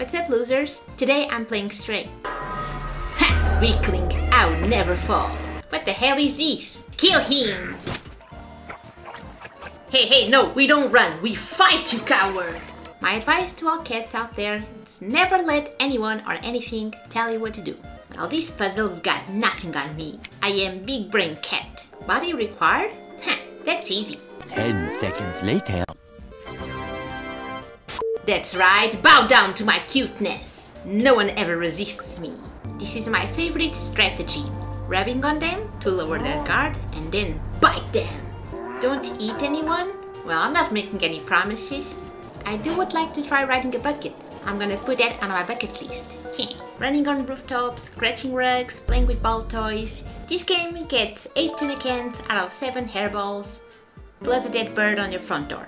What's up, losers? Today I'm playing Stray. Ha! Weakling, I'll never fall. What the hell is this? Kill him! Hey, hey, no, we don't run, we fight, you coward! My advice to all cats out there is never let anyone or anything tell you what to do. Well, these puzzles got nothing on me. I am big brain cat. Body required? Ha! That's easy. 10 seconds later. That's right, bow down to my cuteness. No one ever resists me. This is my favorite strategy. Rubbing on them to lower their guard and then bite them. Don't eat anyone? Well, I'm not making any promises. I do would like to try riding a bucket. I'm gonna put that on my bucket list. Running on rooftops, scratching rugs, playing with ball toys. This game gets 8 tuna cans out of 7 hairballs, plus a dead bird on your front door.